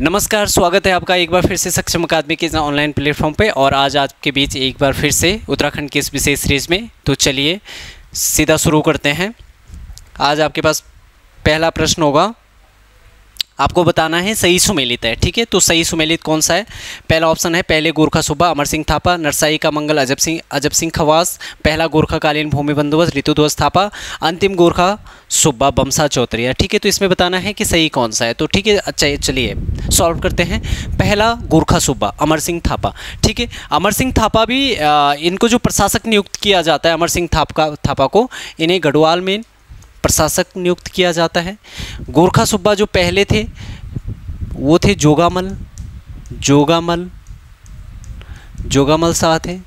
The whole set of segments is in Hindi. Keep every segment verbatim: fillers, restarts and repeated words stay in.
नमस्कार, स्वागत है आपका एक बार फिर से सक्षम अकादमी के इस ऑनलाइन प्लेटफॉर्म पे। और आज आपके बीच एक बार फिर से उत्तराखंड के इस विशेष सीरीज में, तो चलिए सीधा शुरू करते हैं। आज आपके पास पहला प्रश्न होगा, आपको बताना है सही सुमेलित है, ठीक है। तो सही सुमेलित कौन सा है? पहला ऑप्शन है पहले गोरखा सूबा अमर सिंह थापा, नरसाई का मंगल अजब सिंह अजब सिंह खवास, पहला गोरखाकालीन भूमि बंदोबस्त ऋतुध्वज थापा, अंतिम गोरखा सूबा बमशाह चौतरिया, ठीक है। तो इसमें बताना है कि सही कौन सा है। तो ठीक है, अच्छा चलिए सॉल्व करते हैं। पहला गोरखा सूबा अमर सिंह थापा, ठीक है। अमर सिंह थापा भी आ, इनको जो प्रशासक नियुक्त किया जाता है, अमर सिंह थापा थापा को इन्हें गढ़वाल में प्रशासक नियुक्त किया जाता है। गोरखा सूबा जो पहले थे वो थे जोगामल जोगामल जोगामल शाह थे,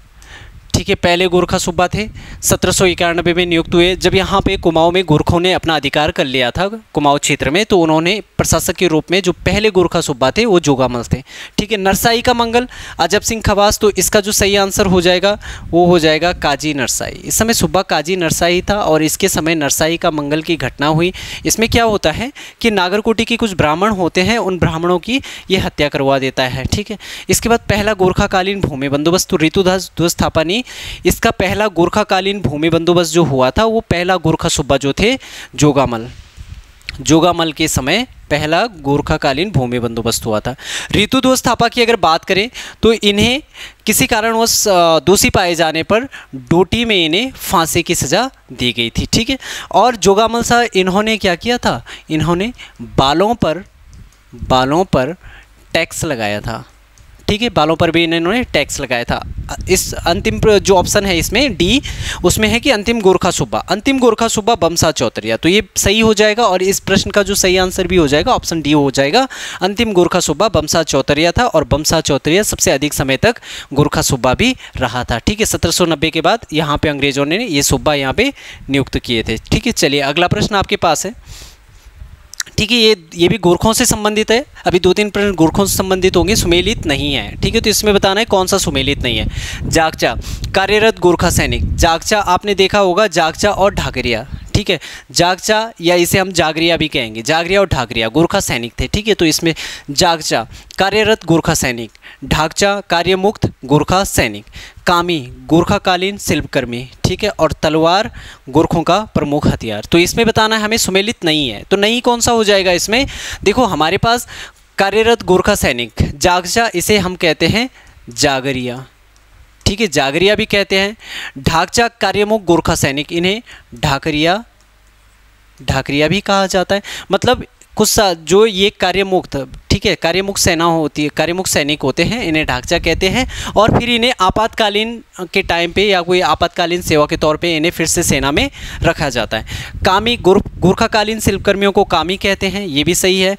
ठीक है। पहले गोरखा सूबा थे, सत्रह सौ इक्यानबे में नियुक्त हुए, जब यहाँ पे कुमाऊं में गोरखों ने अपना अधिकार कर लिया था कुमाऊं क्षेत्र में, तो उन्होंने प्रशासक के रूप में जो पहले गोरखा सूबा थे वो जोगामल थे, ठीक है। नरसाई का मंगल अजब सिंह खवास, तो इसका जो सही आंसर हो जाएगा वो हो जाएगा काजी नरशाही। इस समय सूबा काजी नरशाही था और इसके समय नरसाई का मंगल की घटना हुई। इसमें क्या होता है कि नागरकोटी के कुछ ब्राह्मण होते हैं, उन ब्राह्मणों की ये हत्या करवा देता है, ठीक है। इसके बाद पहला गोरखाकालीन भूमि बंदोबस्त, तो ऋतुध्वज थापा ने इसका पहला गोरखाकालीन भूमि बंदोबस्त जो हुआ था वो पहला गोरखा सूबा जो थे जोगामल जोगामल के समय पहला गोरखाकालीन भूमि बंदोबस्त हुआ था। ऋतुध्वज थापा की अगर बात करें तो इन्हें किसी कारणवश दोषी पाए जाने पर डोटी में इन्हें फांसी की सज़ा दी गई थी, ठीक है। और जोगामल साहब इन्होंने क्या किया था, इन्होंने बालों पर बालों पर टैक्स लगाया था, ठीक है। बालों पर भी इन्होंने टैक्स लगाया था। इस अंतिम जो ऑप्शन है इसमें डी, उसमें है कि अंतिम गोरखा सूबा अंतिम गोरखा सूबा बमशाह चौतरिया, तो ये सही हो जाएगा। और इस प्रश्न का जो सही आंसर भी हो जाएगा ऑप्शन डी हो जाएगा, अंतिम गोरखा सूबा बमशाह चौतरिया था। और बमशाह चौतरिया सबसे अधिक समय तक गोरखा सूबा भी रहा था, ठीक है। सत्रह सौ नब्बे के बाद यहाँ पर अंग्रेजों ने ये सूबा यहाँ पर नियुक्त किए थे, ठीक है। चलिए अगला प्रश्न आपके पास है, ठीक है। ये ये भी गोरखों से संबंधित है। अभी दो तीन प्रश्न गोरखों से संबंधित होंगे, सुमेलित नहीं है, ठीक है। तो इसमें बताना है कौन सा सुमेलित नहीं है। जागचा कार्यरत गोरखा सैनिक, जागचा आपने देखा होगा, जागचा और ढाकरिया, ठीक है। जागचा या इसे हम जागरिया भी कहेंगे, जागरिया और ढाकरिया गोरखा सैनिक थे, ठीक है। तो इसमें जागचा कार्यरत गोरखा सैनिक, ढाकचा कार्यमुक्त गोरखा सैनिक, कामी गोरखाकालीन शिल्पकर्मी, ठीक है। और तलवार गोरखों का प्रमुख हथियार। तो इसमें बताना है हमें सुमेलित नहीं है, तो नहीं कौन सा हो जाएगा इसमें? देखो हमारे पास कार्यरत गोरखा सैनिक, जागचा इसे हम कहते हैं जागरिया, ठीक है, जागरिया भी कहते हैं। ढाकचा कार्यमुख गोरखा सैनिक, इन्हें ढाकरिया ढाकरिया भी कहा जाता है। मतलब कुछ जो ये कार्यमुख, ठीक है, कार्यमुख सेना होती है, कार्यमुख सैनिक होते हैं, इन्हें ढाकचा कहते हैं। और फिर इन्हें आपातकालीन के टाइम पे या कोई आपातकालीन सेवा के तौर पे इन्हें फिर से सेना में रखा जाता है। कामी गोरखाकालीन शिल्पकर्मियों को कामी कहते हैं, ये भी सही है,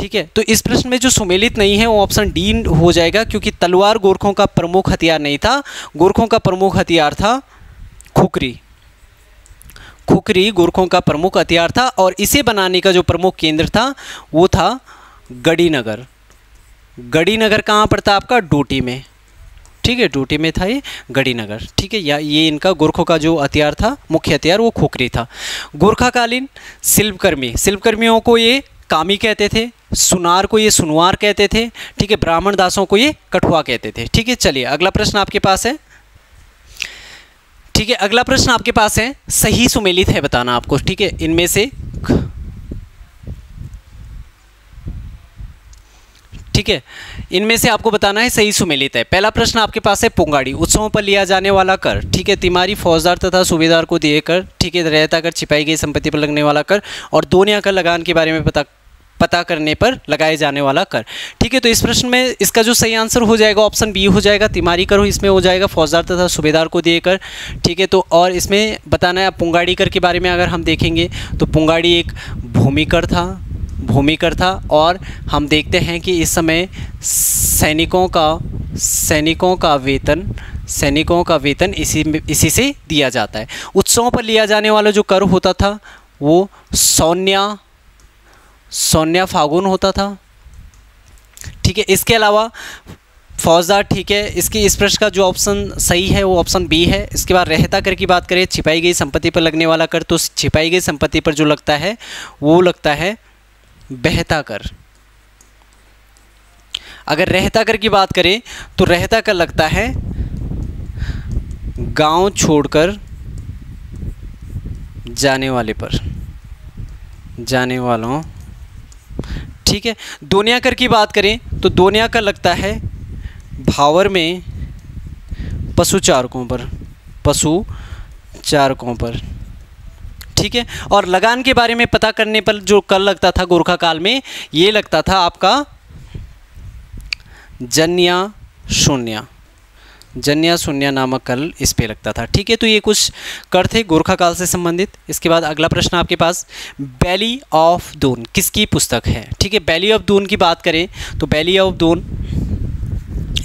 ठीक है। तो इस प्रश्न में जो सुमेलित नहीं है वो ऑप्शन डी हो जाएगा, क्योंकि तलवार गोरखों का प्रमुख हथियार नहीं था। गोरखों का प्रमुख हथियार था खुकरी खुकरी गोरखों का प्रमुख हथियार था। और इसे बनाने का जो प्रमुख केंद्र था वो था गढ़ीनगर। गढ़ीनगर कहाँ पड़ता है आपका? डोटी में, ठीक है, डोटी में था ये गढ़ीनगर, ठीक है। या ये इनका गोरखों का जो हथियार था, मुख्य हथियार, वो खुकरी था। गोरखाकालीन शिल्पकर्मी, शिल्पकर्मियों को ये कामी कहते थे, सुनार को ये सुनवार कहते थे, ठीक है, ब्राह्मण दासों को ये कठुआ कहते थे, ठीक है। चलिए अगला प्रश्न आपके पास है, ठीक है। अगला प्रश्न आपके पास है, सही सुमेलित है बताना आपको, ठीक है। इनमें से, ठीक है, इनमें से आपको बताना है सही सुमेलित है। पहला प्रश्न आपके पास है पुंगाड़ी, उत्सवों पर लिया जाने वाला कर, ठीक है। तिमारी फौजदार तथा सूबेदार को दिए कर, ठीक है। रहता कर, छिपाई गई संपत्ति पर लगने वाला कर, और दोनिया कर लगान के बारे में पता पता करने पर लगाए जाने वाला कर, ठीक है। तो इस प्रश्न में इसका जो सही आंसर हो जाएगा ऑप्शन बी हो जाएगा, तिमारी कर हो इसमें हो जाएगा, फौजदार तथा सूबेदार को दिए कर, ठीक है। तो और इसमें बताना है पुंगाड़ी कर के बारे में। अगर हम देखेंगे तो पुंगाड़ी एक भूमि कर था भूमि कर था और हम देखते हैं कि इस समय सैनिकों का सैनिकों का वेतन सैनिकों का वेतन इसी इसी से दिया जाता है। उत्सवों पर लिया जाने वाला जो कर होता था वो सौन्या सौन्या फागुन होता था, ठीक है। इसके अलावा फौजदार, ठीक है, इसकी इस प्रश्न का जो ऑप्शन सही है वो ऑप्शन बी है। इसके बाद रहता कर की बात करें, छिपाई गई संपत्ति पर लगने वाला कर, तो छिपाई गई संपत्ति पर जो लगता है वो लगता है बहता कर अगर रहता कर की बात करें तो रहता कर लगता है गांव छोड़कर जाने वाले पर, जाने वालों, ठीक है। दोनिया कर की बात करें तो दोनिया कर लगता है भावर में पशु चारकों पर, पशु चारकों पर, ठीक है। और लगान के बारे में पता करने पर जो कर लगता था गोरखा काल में, ये लगता था आपका जन्या शून्य, जन्या शून्य नामक कल इस पे लगता था, ठीक है। तो ये कुछ कर थे गोरखा काल से संबंधित। इसके बाद अगला प्रश्न आपके पास वैली ऑफ दून किसकी पुस्तक है, ठीक है। वैली ऑफ दून की बात करें तो वैली ऑफ दून,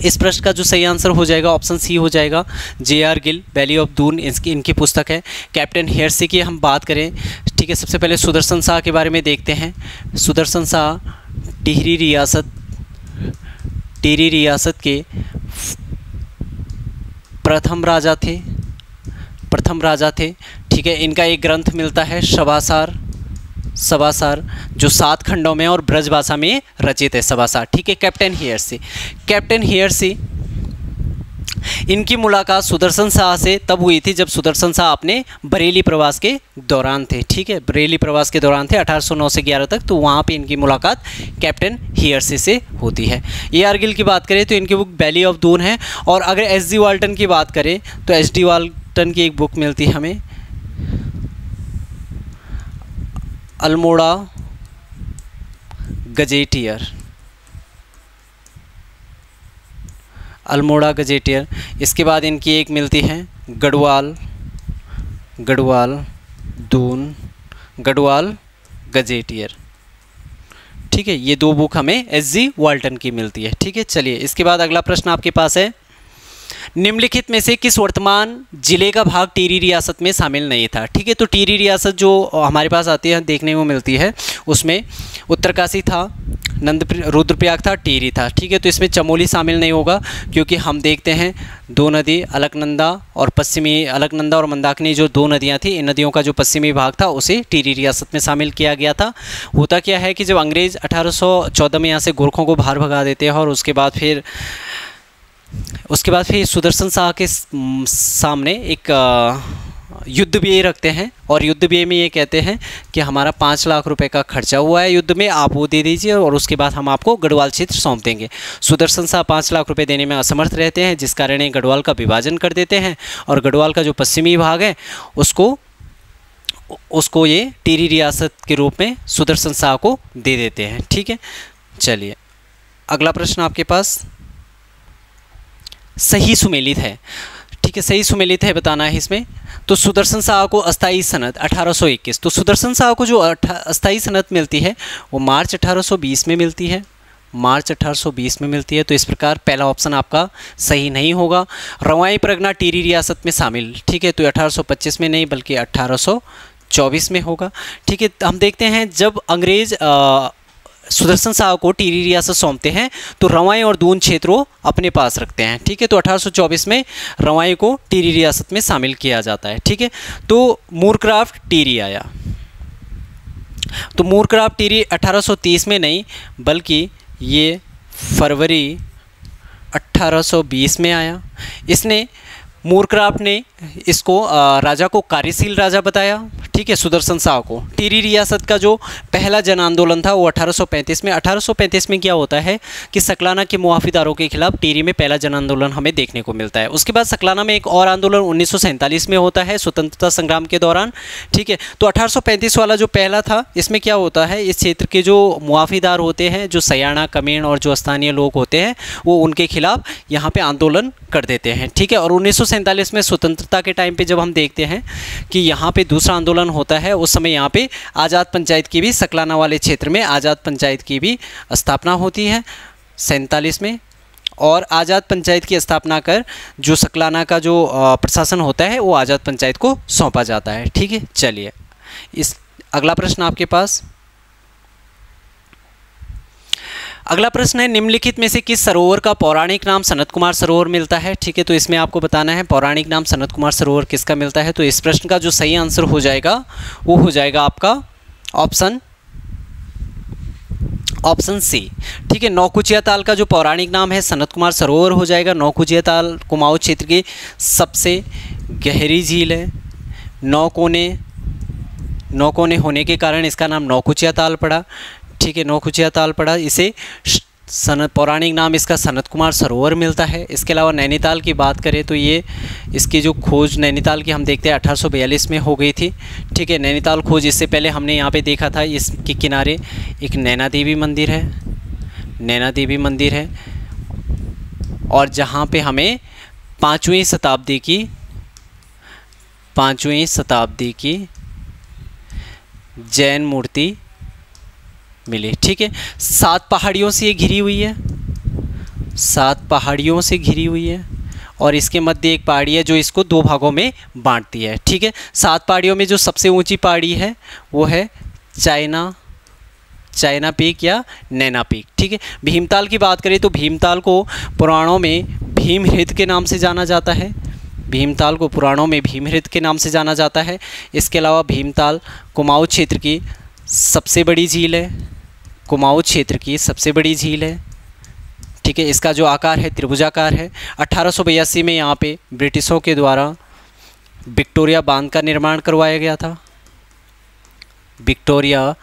इस प्रश्न का जो सही आंसर हो जाएगा ऑप्शन सी हो जाएगा, J R Gill, valley of Doon इसकी इनकी पुस्तक है। कैप्टन हियर्सी की हम बात करें, ठीक है, सबसे पहले सुदर्शन शाह के बारे में देखते हैं। सुदर्शन शाह टिहरी रियासत, टिहरी रियासत के प्रथम राजा थे, प्रथम राजा थे, ठीक है। इनका एक ग्रंथ मिलता है शबासार, शबासार जो सात खंडों में और ब्रजभाषा में रचित है, शबासार, ठीक है। कैप्टन हियर्सी, कैप्टन हियर्सी इनकी मुलाकात सुदर्शन शाह से तब हुई थी जब सुदर्शन शाह अपने बरेली प्रवास के दौरान थे, ठीक है, बरेली प्रवास के दौरान थे अठारह सौ नौ से ग्यारह तक, तो वहाँ पे इनकी मुलाकात कैप्टन हियर्सी से होती है। ए आर गिल की बात करें तो इनकी बुक वैली ऑफ दून है। और अगर एस डी वाल्टन की बात करें तो एस डी वाल्टन की एक बुक मिलती है हमें अल्मोड़ा गजेटियर, अल्मोड़ा गजेटियर। इसके बाद इनकी एक मिलती है गढ़वाल, गढ़वाल दून, गढ़वाल गजेटियर, ठीक है। ये दो बुक हमें एस जी वाल्टन की मिलती है, ठीक है। चलिए इसके बाद अगला प्रश्न आपके पास है, निम्नलिखित में से किस वर्तमान ज़िले का भाग टिहरी रियासत में शामिल नहीं था, ठीक है। तो टिहरी रियासत जो हमारे पास आती है देखने को मिलती है, उसमें उत्तरकाशी था, नंद रुद्रप्रयाग था, टिहरी था, ठीक है। तो इसमें चमोली शामिल नहीं होगा क्योंकि हम देखते हैं दो नदी अलकनंदा और पश्चिमी, अलकनंदा और मंदाकिनी जो दो नदियां थी, इन नदियों का जो पश्चिमी भाग था उसे टिहरी रियासत में शामिल किया गया था। होता क्या है कि जब अंग्रेज अठारह सौ चौदह में यहाँ से गोरखों को बाहर भगा देते हैं और उसके बाद फिर उसके बाद फिर सुदर्शन शाह के सामने एक युद्ध व्यय रखते हैं और युद्ध व्यय में ये कहते हैं कि हमारा पाँच लाख रुपए का खर्चा हुआ है युद्ध में, आप वो दे दीजिए और उसके बाद हम आपको गढ़वाल क्षेत्र सौंप देंगे। सुदर्शन शाह पाँच लाख रुपए देने में असमर्थ रहते हैं, जिस कारण ये गढ़वाल का विभाजन कर देते हैं और गढ़वाल का जो पश्चिमी भाग है उसको उसको ये टिहरी रियासत के रूप में सुदर्शन शाह को दे देते हैं, ठीक है। चलिए अगला प्रश्न आपके पास सही सुमेलित है, ठीक है, सही सुमेलित है बताना है इसमें। तो सुदर्शन शाह को अस्थाई सनद अठारह सौ इक्कीस, तो सुदर्शन शाह को जो अस्थाई सनद मिलती है वो मार्च अठारह सौ बीस में मिलती है, मार्च अठारह सौ बीस में मिलती है। तो इस प्रकार पहला ऑप्शन आपका सही नहीं होगा। रवाई परगना टिहरी रियासत में शामिल, ठीक है, तो अठारह सौ पच्चीस में नहीं बल्कि अठारह सौ चौबीस में होगा, ठीक है। हम देखते हैं जब अंग्रेज आ, सुदर्शन शाह को टिहरी रियासत सौंपते हैं तो रवाई और दून क्षेत्रों अपने पास रखते हैं, ठीक है। तो अठारह सौ चौबीस में रवाई को टिहरी रियासत में शामिल किया जाता है, ठीक है। तो मूरक्राफ्ट टिहरी आया, तो मूरक्राफ्ट टिहरी अठारह सौ तीस में नहीं बल्कि ये फरवरी अठारह सौ बीस में आया। इसने मूरक्राफ्ट ने इसको आ, राजा को कार्यशील राजा बताया, ठीक है। सुदर्शन शाह को टिहरी रियासत का जो पहला जन आंदोलन था वो अठारह सौ पैंतीस में, अठारह सौ पैंतीस में क्या होता है कि सकलाना के मुआफीदारों के खिलाफ टिहरी में पहला जन आंदोलन हमें देखने को मिलता है। उसके बाद सकलाना में एक और आंदोलन उन्नीस सौ सैंतालीस में होता है स्वतंत्रता संग्राम के दौरान, ठीक है। तो अठारह सौ पैंतीस वाला जो पहला था इसमें क्या होता है, इस क्षेत्र के जो मुआफीदार होते हैं, जो सयाना कमीण और जो स्थानीय लोग होते हैं, वो उनके खिलाफ यहाँ पर आंदोलन कर देते हैं, ठीक है। और उन्नीस सौ सैंतालीस में स्वतंत्रता के टाइम पर जब हम देखते हैं कि यहाँ पर दूसरा आंदोलन होता है, उस समय यहाँ पे आजाद पंचायत की भी, सकलाना वाले क्षेत्र में आजाद पंचायत की भी स्थापना होती है सैंतालीस में। और आजाद पंचायत की स्थापना कर जो सकलाना का जो प्रशासन होता है वो आजाद पंचायत को सौंपा जाता है, ठीक है। चलिए इस अगला प्रश्न आपके पास, अगला प्रश्न है निम्नलिखित में से किस सरोवर का पौराणिक नाम सनत कुमार सरोवर मिलता है, ठीक है। तो इसमें आपको बताना है पौराणिक नाम सनत कुमार सरोवर किसका मिलता है। तो इस प्रश्न का जो सही आंसर हो जाएगा वो हो जाएगा आपका ऑप्शन ऑप्शन सी। ठीक है, नौकुचिया ताल का जो पौराणिक नाम है सनत कुमार सरोवर हो जाएगा। नौकुचिया ताल कुमाऊं क्षेत्र की सबसे गहरी झील है। नौ कोने नौ कोने होने के कारण इसका नाम नौकुचिया ताल पड़ा। ठीक है, नौकुचिया ताल पड़ा। इसे सनत पौराणिक नाम इसका सनत कुमार सरोवर मिलता है। इसके अलावा नैनीताल की बात करें तो ये इसकी जो खोज नैनीताल की हम देखते हैं अठारह सौ बयालीस में हो गई थी। ठीक है, नैनीताल खोज इससे पहले हमने यहाँ पे देखा था। इसके किनारे एक नैना देवी मंदिर है, नैना देवी मंदिर है और जहाँ पे हमें पाँचवीं शताब्दी की पाँचवीं शताब्दी की जैन मूर्ति मिले। ठीक है, सात पहाड़ियों से ये घिरी हुई है, सात पहाड़ियों से घिरी हुई है और इसके मध्य एक पहाड़ी है जो इसको दो भागों में बांटती है। ठीक है, सात पहाड़ियों में जो सबसे ऊंची पहाड़ी है वो है चाइना चाइना पीक या नैना पीक। ठीक है, भीमताल की बात करें तो भीमताल को पुराणों में भीमहृद के नाम से जाना जाता है। भीमताल को पुराणों में भीमहृद के नाम से जाना जाता है। इसके अलावा भीमताल कुमाऊं क्षेत्र की सबसे बड़ी झील है, कुमाऊं क्षेत्र की सबसे बड़ी झील है। ठीक है, इसका जो आकार है त्रिभुजाकार है। अठारह सौ बयासी में यहाँ पे ब्रिटिशों के द्वारा विक्टोरिया बांध का निर्माण करवाया गया था, विक्टोरिया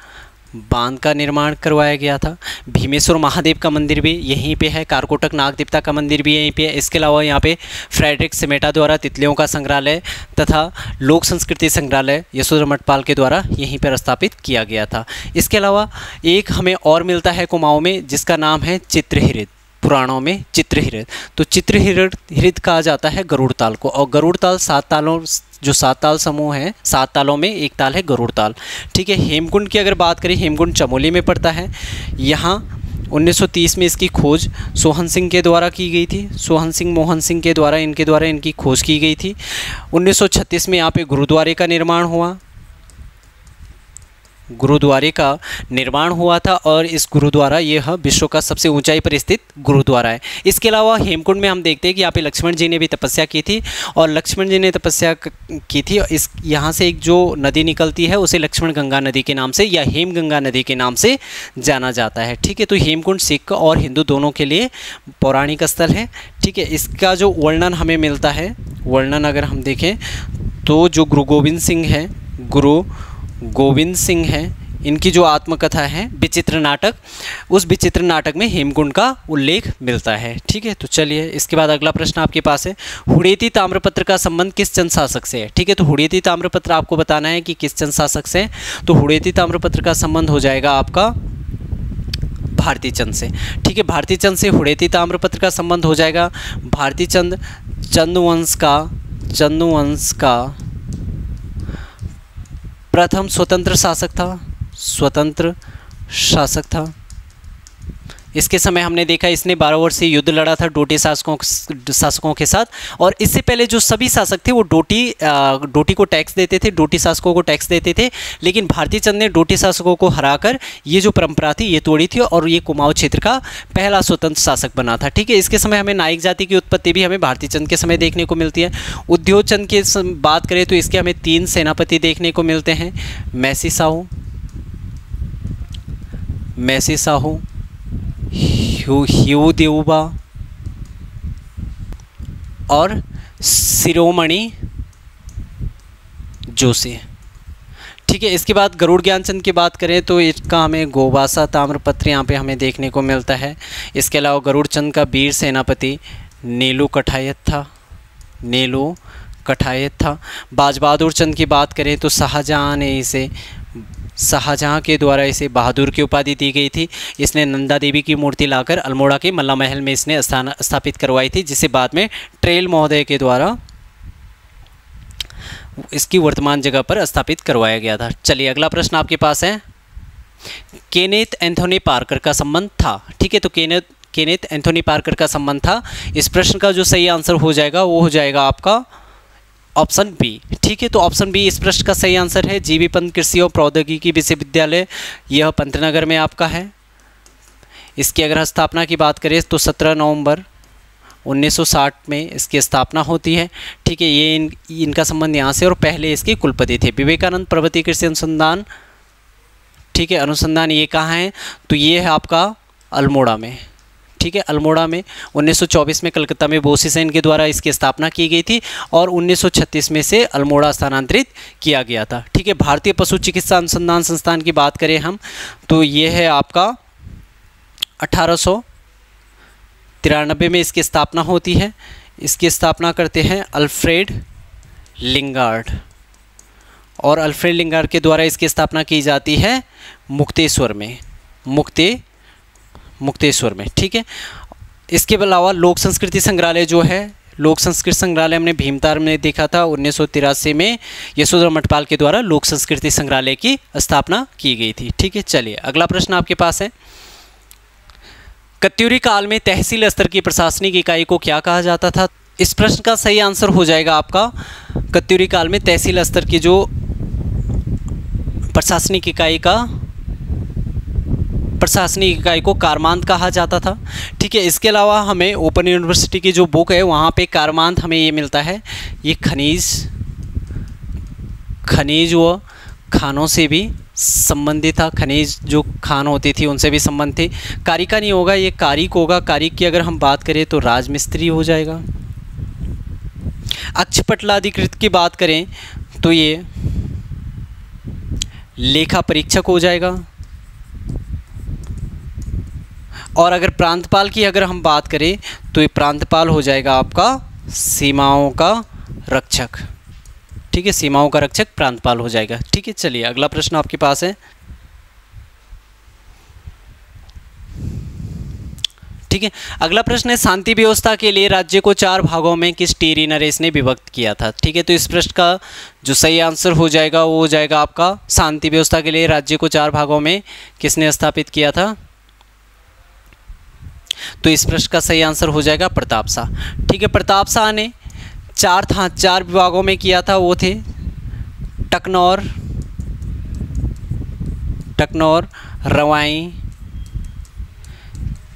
बांध का निर्माण करवाया गया था। भीमेश्वर महादेव का मंदिर भी यहीं पे है, कारकोटक नाग देवता का मंदिर भी यहीं पे है। इसके अलावा यहाँ पे फ्रेडरिक सिमेटा द्वारा तितलियों का संग्रहालय तथा लोक संस्कृति संग्रहालय यशोधर मठपाल के द्वारा यहीं पर स्थापित किया गया था। इसके अलावा एक हमें और मिलता है कुमाऊं में जिसका नाम है चित्रहिरद, पुराणों में चित्रहिरद। तो चित्रहिरद हृद कहा जाता है गरुड़ताल को और गरुड़ताल सात तालों जो सात ताल समूह है, सात तालों में एक ताल है गरुड़ताल। ठीक है, हेमकुंड की अगर बात करें हेमकुंड चमोली में पड़ता है। यहाँ उन्नीस सौ तीस में इसकी खोज सोहन सिंह के द्वारा की गई थी, सोहन सिंह मोहन सिंह के द्वारा इनके द्वारा इनकी खोज की गई थी। उन्नीस सौ छत्तीस में यहाँ पे गुरुद्वारे का निर्माण हुआ, गुरुद्वारे का निर्माण हुआ था और इस गुरुद्वारा यह विश्व का सबसे ऊंचाई पर स्थित गुरुद्वारा है। इसके अलावा हेमकुंड में हम देखते हैं कि यहाँ पे लक्ष्मण जी ने भी तपस्या की थी और लक्ष्मण जी ने तपस्या की थी और इस यहाँ से एक जो नदी निकलती है उसे लक्ष्मण गंगा नदी के नाम से या हेम गंगा नदी के नाम से जाना जाता है। ठीक है, तो हेमकुंड सिख और हिंदू दोनों के लिए पौराणिक स्थल है। ठीक है, इसका जो वर्णन हमें मिलता है, वर्णन अगर हम देखें तो जो गुरु गोविंद सिंह है, गुरु गोविंद सिंह हैं, इनकी जो आत्मकथा है विचित्र नाटक, उस विचित्र नाटक में हेमकुंड का उल्लेख मिलता है। ठीक है, तो चलिए इसके बाद अगला प्रश्न आपके पास है, हुड़ेती ताम्रपत्र का संबंध किस चंद शासक से है। ठीक है, तो हुड़ेती ताम्रपत्र आपको बताना है कि किस चंद शासक से, तो हुड़ेती ताम्रपत्र का संबंध हो जाएगा आपका भारतीचंद से। ठीक है, भारतीचंद से हुड़ेती ताम्रपत्र का संबंध हो जाएगा। भारतीचंद चंदवंश का चंदवंश का प्रथम स्वतंत्र शासक था, स्वतंत्र शासक था। इसके समय हमने देखा इसने बारह वर्ष से युद्ध लड़ा था डोटी शासकों शासकों के साथ और इससे पहले जो सभी शासक थे वो डोटी डोटी को टैक्स देते थे, डोटी शासकों को टैक्स देते थे, लेकिन भारतीचंद ने डोटी शासकों को हराकर ये जो परंपरा थी ये तोड़ी थी और ये कुमाऊं क्षेत्र का पहला स्वतंत्र शासक बना था। ठीक है, इसके समय हमें नायक जाति की उत्पत्ति भी हमें भारतीचंद के समय देखने को मिलती है। उद्योगचंद की बात करें तो इसके हमें तीन सेनापति देखने को मिलते हैं, मैसी साहू मैसी साहू ह्यू देउबा और शिरोमणि जोशी। ठीक है, इसके बाद गरुड़ ज्ञानचंद की बात करें तो इसका हमें गोवासा ताम्रपत्र यहाँ पे हमें देखने को मिलता है। इसके अलावा गरुड़चंद का वीर सेनापति नीलू कटायत था, नीलू कटायत था। बाज बहादुर चंद की बात करें तो शाहजहाँ ने इसे शाहजहाँ के द्वारा इसे बहादुर की उपाधि दी गई थी। इसने नंदा देवी की मूर्ति लाकर अल्मोड़ा के मल्ला महल में इसने स्थान स्थापित करवाई थी, जिसे बाद में ट्रेल महोदय के द्वारा इसकी वर्तमान जगह पर स्थापित करवाया गया था। चलिए अगला प्रश्न आपके पास है, केनेथ एंथोनी पार्कर का संबंध था। ठीक है, तो केनेथ केनेथ एंथोनी पार्कर का संबंध था। इस प्रश्न का जो सही आंसर हो जाएगा वो हो जाएगा आपका ऑप्शन बी। ठीक है, तो ऑप्शन बी इस प्रश्न का सही आंसर है। जीबी पंत कृषि और प्रौद्योगिकी विश्वविद्यालय यह पंतनगर में आपका है। इसकी अगर स्थापना की बात करें तो सत्रह नवंबर उन्नीस सौ साठ में इसकी स्थापना होती है। ठीक है, ये इन इनका संबंध यहाँ से और पहले इसके कुलपति थे विवेकानंद पर्वतीय कृषि अनुसंधान ठीक है, अनुसंधान ये कहाँ है, तो ये है आपका अल्मोड़ा में, ठीक है, अल्मोड़ा में। उन्नीस सौ चौबीस में कलकत्ता में बोसी सेन के द्वारा इसकी स्थापना की गई थी और उन्नीस सौ छत्तीस में से अल्मोड़ा स्थानांतरित किया गया था, ठीक है। भारतीय पशु चिकित्सा अनुसंधान संस्थान की बात करें हम, तो ये है आपका अठारह सौ तिरानबे में इसकी स्थापना होती है। इसकी स्थापना करते हैं अल्फ्रेड लिंगार्ड, और अल्फ्रेड लिंगार्ड के द्वारा इसकी स्थापना की जाती है मुक्तेश्वर में, मुक्ते मुक्तेश्वर में, ठीक है। इसके अलावा लोक संस्कृति संग्रहालय जो है, लोक संस्कृति संग्रहालय हमने भीमताल में देखा था। उन्नीस सौ तिरासी में यशोधरा मठपाल के द्वारा लोक संस्कृति संग्रहालय की स्थापना की गई थी, ठीक है। चलिए अगला प्रश्न आपके पास है, कत्यूरी काल में तहसील स्तर की प्रशासनिक इकाई को क्या कहा जाता था? इस प्रश्न का सही आंसर हो जाएगा आपका, कत्यूरी काल में तहसील स्तर की जो प्रशासनिक इकाई का प्रशासनिक इकाई को कारमांत कहा जाता था, ठीक है। इसके अलावा हमें ओपन यूनिवर्सिटी की जो बुक है वहाँ पे कारमांत हमें ये मिलता है, ये खनिज खनिज व खानों से भी संबंधित था, खनिज जो खान होती थी उनसे भी संबंध थे। कारिका नहीं होगा, ये कारिक होगा। कारिक की अगर हम बात करें तो राजमिस्त्री हो जाएगा। अक्षपटलाधिकृत की बात करें तो ये लेखा परीक्षक हो जाएगा, और अगर प्रांतपाल की अगर हम बात करें तो ये प्रांतपाल हो जाएगा आपका सीमाओं का रक्षक, ठीक है, सीमाओं का रक्षक प्रांतपाल हो जाएगा, ठीक है। चलिए अगला प्रश्न आपके पास है, ठीक है। अगला प्रश्न है, शांति व्यवस्था के लिए राज्य को चार भागों में किस टीरी नरेश ने विभक्त किया था, ठीक है। तो इस प्रश्न का जो सही आंसर हो जाएगा वो हो जाएगा आपका, शांति व्यवस्था के लिए राज्य को चार भागों में किसने स्थापित किया था, तो इस प्रश्न का सही आंसर हो जाएगा प्रतापशाह, ठीक है। प्रतापशाह ने चार था चार विभागों में किया था, वो थे टकनौर टकनौर रवाई,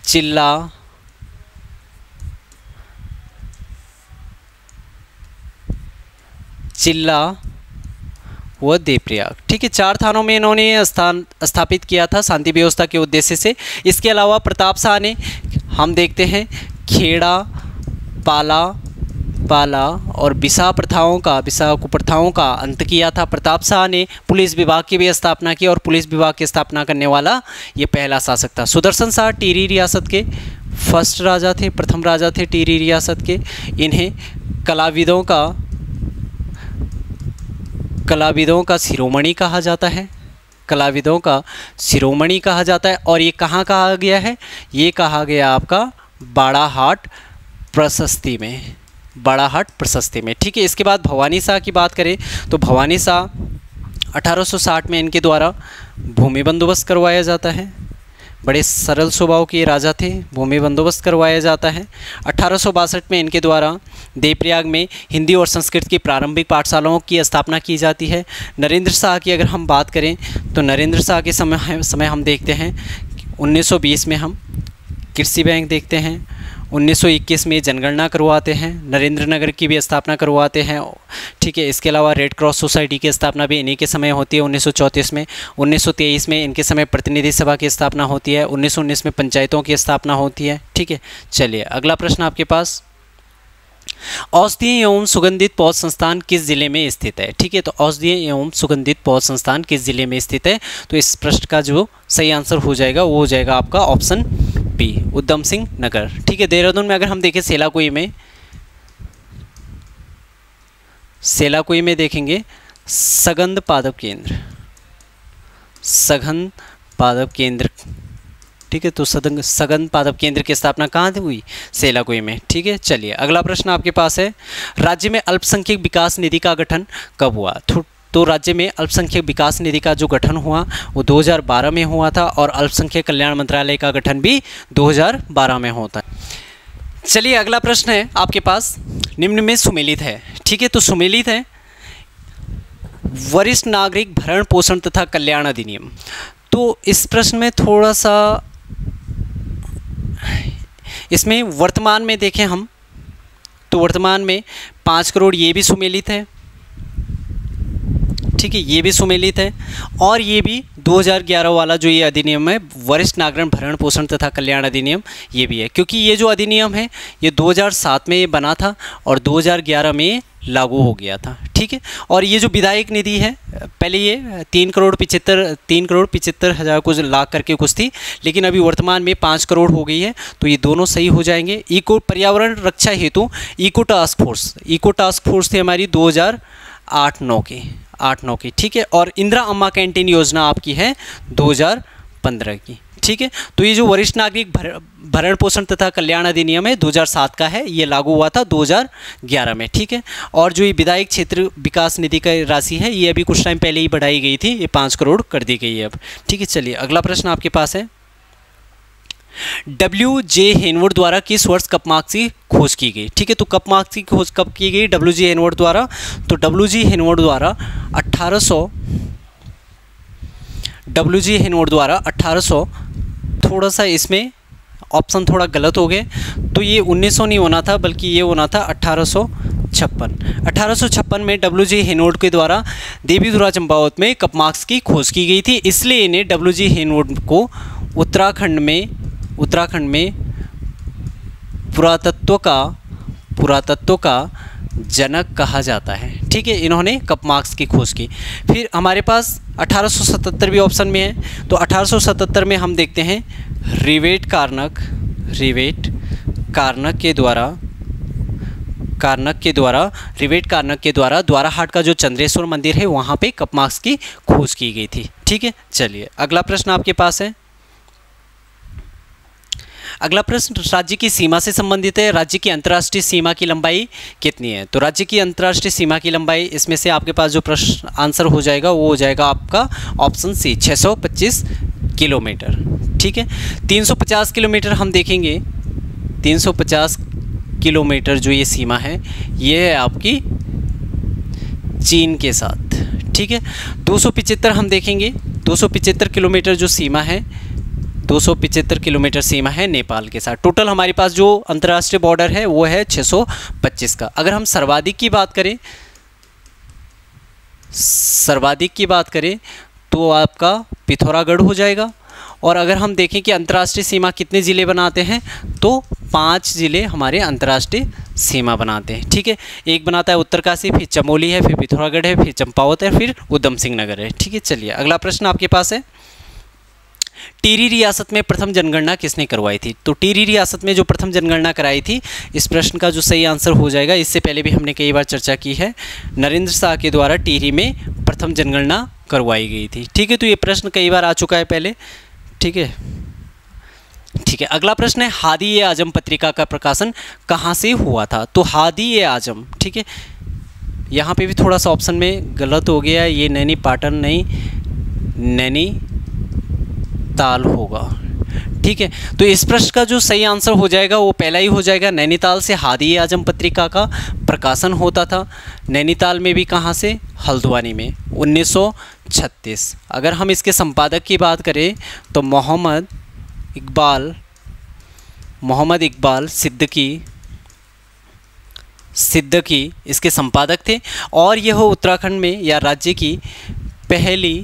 चिल्ला चिल्ला वह देवप्रयाग, ठीक है। चार थानों में इन्होंने स्थान स्थापित किया था शांति व्यवस्था के उद्देश्य से। इसके अलावा प्रतापशाह ने हम देखते हैं खेड़ा, पाला पाला और बिसा प्रथाओं का बिसा कुप्रथाओं का अंत किया था। प्रतापशाह ने पुलिस विभाग की भी स्थापना की, और पुलिस विभाग की स्थापना करने वाला ये पहला शासक था। सुदर्शन शाह टिहरी रियासत के फर्स्ट राजा थे, प्रथम राजा थे टिहरी रियासत के। इन्हें कलाविदों का कलाविदों का शिरोमणि कहा जाता है, कलाविदों का शिरोमणि कहा जाता है। और ये कहाँ कहा गया है, ये कहा गया आपका बाड़ाहाट प्रशस्ति में, बाड़ाहाट प्रशस्ति में, ठीक है। इसके बाद भवानी शाह की बात करें तो भवानी शाह अठारह सौ साठ में इनके द्वारा भूमि बंदोबस्त करवाया जाता है। बड़े सरल स्वभाव के राजा थे, भूमि बंदोबस्त करवाया जाता है। अठारह सौ बासठ में इनके द्वारा देवप्रयाग में हिंदी और संस्कृत की प्रारंभिक पाठशालाओं की स्थापना की जाती है। नरेंद्र शाह की अगर हम बात करें तो नरेंद्र शाह के समय समय हम देखते हैं उन्नीस सौ बीस में हम कृषि बैंक देखते हैं, उन्नीस सौ इक्कीस में जनगणना करवाते हैं, नरेंद्र नगर की भी स्थापना करवाते हैं, ठीक है। इसके अलावा रेड क्रॉस सोसाइटी की स्थापना भी इन्हीं के समय होती है उन्नीस सौ चौंतीस में। उन्नीस सौ तेईस में इनके समय प्रतिनिधि सभा की स्थापना होती है, उन्नीस सौ उन्नीस में पंचायतों की स्थापना होती है, ठीक है। चलिए अगला प्रश्न आपके पास, औषधीय एवं सुगंधित पौध संस्थान किस जिले में स्थित है, ठीक है। तो औषधीय एवं सुगंधित पौध संस्थान किस जिले में स्थित है, तो इस प्रश्न का जो सही आंसर हो जाएगा वो हो जाएगा आपका ऑप्शन बी उधम सिंह नगर, ठीक है। देहरादून में अगर हम देखें सेलाकुई में सेलाकुई में देखेंगे सगंध पादप केंद्र सघन पादप केंद्र, ठीक है। तो सदंग सघन पादप केंद्र की स्थापना कहाँ से हुई, सेलाकुई में, ठीक है। चलिए अगला प्रश्न आपके पास है, राज्य में अल्पसंख्यक विकास निधि का गठन कब हुआ, तो राज्य में अल्पसंख्यक विकास निधि का जो गठन हुआ वो दो हज़ार बारह में हुआ था, और अल्पसंख्यक कल्याण मंत्रालय का गठन भी दो हज़ार बारह में होता है। चलिए अगला प्रश्न है आपके पास, निम्न में सुमेलित है, ठीक है। तो सुमेलित है वरिष्ठ नागरिक भरण पोषण तथा कल्याण अधिनियम, तो इस प्रश्न में थोड़ा सा इसमें वर्तमान में देखें हम तो वर्तमान में पाँच करोड़ ये भी सुमेलित है, ठीक है, ये भी सुमेलित है, और ये भी दो हज़ार ग्यारह वाला जो ये अधिनियम है, वरिष्ठ नागरिक भरण पोषण तथा कल्याण अधिनियम, ये भी है, क्योंकि ये जो अधिनियम है ये दो हज़ार सात में ये बना था और दो हज़ार ग्यारह में लागू हो गया था। ठीक है, और ये जो विधायक निधि है, पहले ये तीन करोड़ पिचहत्तर तीन करोड़ पिचहत्तर हज़ार कुछ लाख करके कुछ थी, लेकिन अभी वर्तमान में पाँच करोड़ हो गई है, तो ये दोनों सही हो जाएंगे। इको पर्यावरण रक्षा हेतु eco task force eco task force थी हमारी दो हज़ार आठ नौ की आठ नौ की ठीक है, और इंदिरा अम्मा कैंटीन योजना आपकी है दो हज़ार पंद्रह की। ठीक है, तो ये जो वरिष्ठ नागरिक भर, भरण पोषण तथा कल्याण अधिनियम है दो हज़ार सात का है, ये लागू हुआ था दो हज़ार ग्यारह में। ठीक है, और जो ये विधायक क्षेत्र विकास निधि का राशि है ये अभी कुछ टाइम पहले ही बढ़ाई गई थी, ये पाँच करोड़ कर दी गई है अब। ठीक है, चलिए अगला प्रश्न आपके पास है, डब्ल्यू जे हेनवर्ड द्वारा किस वर्ष कपमार्क की खोज की गई? ठीक है, तो कपमार्क की खोज कब की गई डब्ल्यू जी हेनवर्ड द्वारा? तो डब्ल्यू जी हेनवर्ड द्वारा अट्ठारह सौ डब्ल्यू जी हेनवर्ड द्वारा अट्ठारह सौ थोड़ा सा इसमें ऑप्शन थोड़ा गलत हो गए, तो ये उन्नीस सौ नहीं होना था, बल्कि ये होना था अट्ठारह सौ छप्पन। अठारह सौ छप्पन में डब्ल्यू जी हेनवर्ड के द्वारा देवीधुरा चंपावत में कपमार्क की खोज की गई थी, इसलिए इन्हें डब्ल्यू जी हेनवर्ड को उत्तराखंड में उत्तराखंड में पुरातत्व का पुरातत्व का जनक कहा जाता है। ठीक है, इन्होंने कपमार्क की खोज की। फिर हमारे पास अठारह सौ सतहत्तर भी ऑप्शन में है, तो अठारह सौ सतहत्तर में हम देखते हैं रिवेट कार्नक रिवेट कार्नक के द्वारा कार्नक के द्वारा रिवेट कार्नक के द्वारा द्वाराहाट का जो चंद्रेश्वर मंदिर है वहाँ पे कपमार्क की खोज की गई थी। ठीक है, चलिए अगला प्रश्न आपके पास है, अगला प्रश्न राज्य की सीमा से संबंधित है। राज्य की अंतर्राष्ट्रीय सीमा की लंबाई कितनी है? तो राज्य की अंतर्राष्ट्रीय सीमा की लंबाई, इसमें से आपके पास जो प्रश्न आंसर हो जाएगा वो हो जाएगा आपका ऑप्शन सी छः सौ पच्चीस किलोमीटर। ठीक है, तीन सौ पचास किलोमीटर हम देखेंगे, तीन सौ पचास किलोमीटर जो ये सीमा है ये है आपकी चीन के साथ। ठीक है, दो सौ पचहत्तर हम देखेंगे, दो सौ पचहत्तर किलोमीटर जो सीमा है दो सौ पचहत्तर किलोमीटर सीमा है नेपाल के साथ। टोटल हमारे पास जो अंतर्राष्ट्रीय बॉर्डर है वो है छः सौ पच्चीस का। अगर हम सर्वाधिक की बात करें सर्वाधिक की बात करें तो आपका पिथौरागढ़ हो जाएगा, और अगर हम देखें कि अंतर्राष्ट्रीय सीमा कितने ज़िले बनाते हैं तो पांच ज़िले हमारे अंतर्राष्ट्रीय सीमा बनाते हैं। ठीक है, एक बनाता है उत्तरकाशी, फिर चमोली है, फिर पिथौरागढ़ है, फिर चंपावत है, फिर उधम सिंह नगर है। ठीक है, चलिए अगला प्रश्न आपके पास है, टिहरी रियासत में प्रथम जनगणना किसने करवाई थी? तो टिहरी रियासत में जो प्रथम जनगणना कराई थी, इस प्रश्न का जो सही आंसर हो जाएगा, इससे पहले भी हमने कई बार चर्चा की है, नरेंद्र शाह के द्वारा टिहरी में प्रथम जनगणना करवाई गई थी। ठीक है, तो ये प्रश्न कई बार आ चुका है पहले। ठीक है ठीक है अगला प्रश्न है, हादी ए आजम पत्रिका का प्रकाशन कहाँ से हुआ था? तो हादी ए आजम, ठीक है, यहाँ पर भी थोड़ा सा ऑप्शन में गलत हो गया, ये नैनी पाटन नहीं नैनी ताल होगा। ठीक है, तो इस प्रश्न का जो सही आंसर हो जाएगा वो पहला ही हो जाएगा, नैनीताल से हादी आजम पत्रिका का प्रकाशन होता था। नैनीताल में भी कहाँ से? हल्द्वानी में उन्नीस सौ छत्तीस। अगर हम इसके संपादक की बात करें तो मोहम्मद इकबाल मोहम्मद इकबाल सिद्दकी सिद्दकी इसके संपादक थे, और यह उत्तराखंड में या राज्य की पहली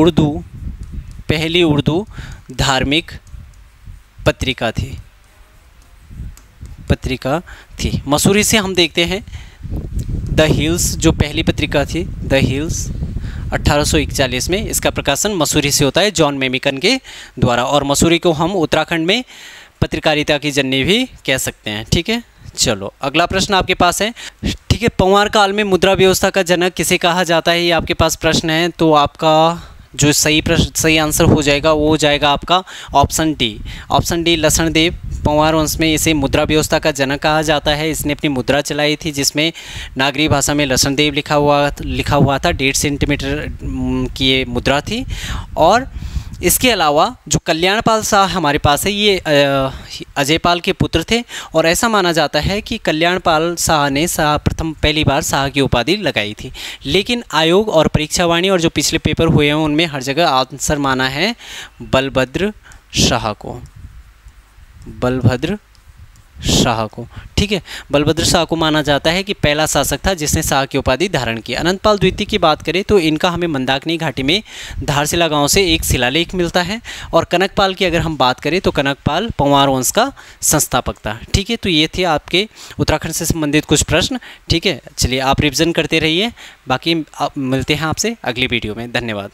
उर्दू पहली उर्दू धार्मिक पत्रिका थी पत्रिका थी मसूरी से हम देखते हैं द हिल्स, जो पहली पत्रिका थी द हिल्स अट्ठारह सौ इकतालीस में, इसका प्रकाशन मसूरी से होता है जॉन मेमिकन के द्वारा, और मसूरी को हम उत्तराखंड में पत्रकारिता की जननी भी कह सकते हैं। ठीक है, चलो अगला प्रश्न आपके पास है, ठीक है, पंवार काल में मुद्रा व्यवस्था का जनक किसे कहा जाता है? ये आपके पास प्रश्न है, तो आपका जो सही प्रश्न सही आंसर हो जाएगा वो हो जाएगा आपका ऑप्शन डी ऑप्शन डी लसणदेव। पंवार वंश में इसे मुद्रा व्यवस्था का जनक कहा जाता है, इसने अपनी मुद्रा चलाई थी जिसमें नागरी भाषा में लसणदेव लिखा हुआ लिखा हुआ था। डेढ़ सेंटीमीटर की ये मुद्रा थी, और इसके अलावा जो कल्याणपाल शाह हमारे पास है ये अजयपाल के पुत्र थे, और ऐसा माना जाता है कि कल्याणपाल शाह ने शाह प्रथम पहली बार शाह की उपाधि लगाई थी, लेकिन आयोग और परीक्षावाणी और जो पिछले पेपर हुए हैं उनमें हर जगह आंसर माना है बलभद्र शाह को बलभद्र शाह को। ठीक है, बलभद्र शाह को माना जाता है कि पहला शासक था जिसने शाह की उपाधि धारण की। अनंतपाल द्वितीय की बात करें तो इनका हमें मंदाकिनी घाटी में धारशिला गांव से एक शिलालेख मिलता है। और कनकपाल की अगर हम बात करें तो कनकपाल पंवार वंश का संस्थापक था। ठीक है, तो ये थे आपके उत्तराखंड से संबंधित कुछ प्रश्न। ठीक है, चलिए आप रिविजन करते रहिए, बाकी आप मिलते हैं आपसे अगली वीडियो में। धन्यवाद।